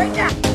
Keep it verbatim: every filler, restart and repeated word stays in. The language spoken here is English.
Right now.